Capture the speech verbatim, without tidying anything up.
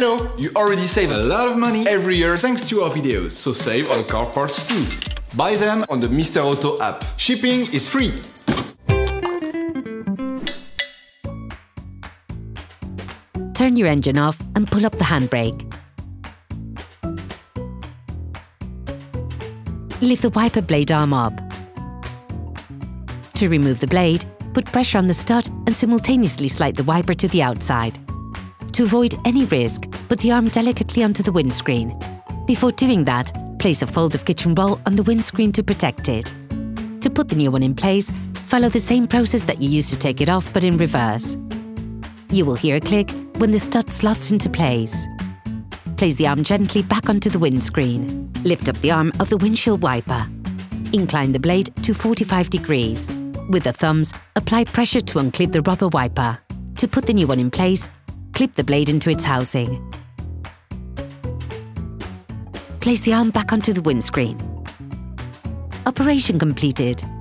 know you already save a lot of money every year thanks to our videos, so save on car parts too. Buy them on the Mister Auto app. Shipping is free. Turn your engine off and pull up the handbrake. Lift the wiper blade arm up. To remove the blade, put pressure on the stud and simultaneously slide the wiper to the outside. To avoid any risk, put the arm delicately onto the windscreen. Before doing that, place a fold of kitchen roll on the windscreen to protect it. To put the new one in place, follow the same process that you used to take it off, but in reverse. You will hear a click when the stud slots into place. Place the arm gently back onto the windscreen. Lift up the arm of the windshield wiper. Incline the blade to forty-five degrees. With the thumbs, apply pressure to unclip the rubber wiper. To put the new one in place, clip the blade into its housing. Place the arm back onto the windscreen. Operation completed.